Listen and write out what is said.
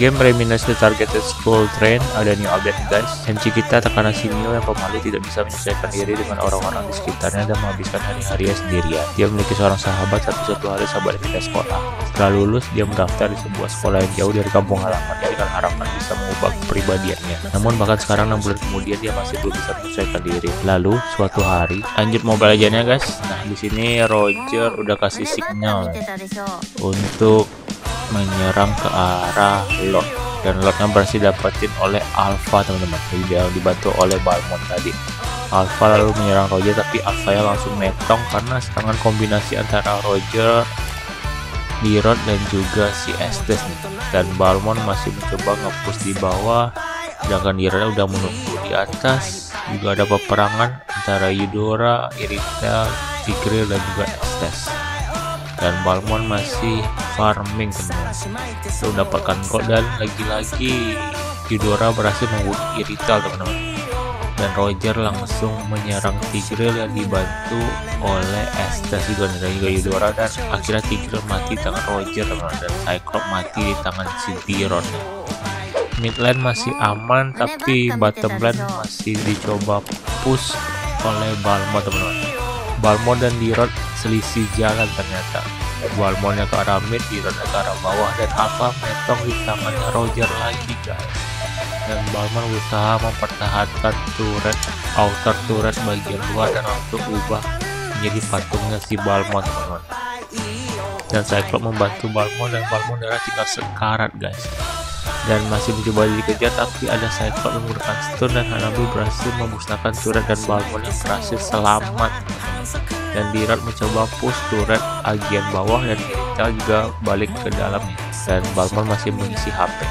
Game Reminisce the Targeted School Train, ada new update guys. MC kita terkena simio yang pemali tidak bisa menyesuaikan diri dengan orang-orang di sekitarnya dan menghabiskan hari-harinya sendirian. Dia memiliki seorang sahabat, tapi suatu hari sahabat pindah sekolah. Setelah lulus, dia mendaftar di sebuah sekolah yang jauh dari kampung halamannya dengan harapan bisa mengubah kepribadiannya. Namun bahkan sekarang 6 bulan kemudian dia masih belum bisa menyesuaikan diri. Lalu suatu hari, lanjut Mobile Legends-nya guys. Nah, di sini Roger udah kasih signal untuk menyerang ke arah Lord, dan Lordnya berhasil dapetin oleh Alpha teman-teman. Jadi dia dibantu oleh Balmond tadi. Alpha lalu menyerang Roger, tapi Alpha nya langsung metong karena serangan kombinasi antara Roger, Lirot dan juga si Estes nih. Dan Balmond masih mencoba nge-push di bawah, sedangkan Lirotnya udah menunggu di atas. Juga ada peperangan antara Eudora, Irita, Tigreal dan juga Estes. Dan Balmond masih farming teman, itu mendapatkan gold, dan lagi-lagi Eudora berhasil membunuh Irita teman-teman. Dan Roger langsung menyerang Tigreal yang dibantu oleh Estes juga, dan juga Eudora, dan akhirnya Tigreal mati di tangan Roger teman-teman, dan Cyclops mati di tangan si Tiron. Mid lane masih aman, tapi bottom lane masih dicoba push oleh Balmond teman-teman. Balmond dan Lirot selisih jalan ternyata. Balmondnya ke arah mid, Lirotnya ke arah bawah, dan Alpha metong di tangannya Roger lagi guys. Dan Balmond berusaha mempertahankan turret, outer turret bagian luar, dan untuk ubah menjadi patungnya si Balmond teman-teman. Dan Cyclops membantu Balmond, dan Balmond darah tinggal sekarat guys. Dan masih mencoba dikejar, tapi ada Cyclops menggunakan stun, dan Hanabi berhasil memusnahkan turret, dan Balmond yang berhasil selamat. Dan Lirot mencoba push turret bagian bawah, dan Irita juga balik ke dalam, dan Balmond masih mengisi HP.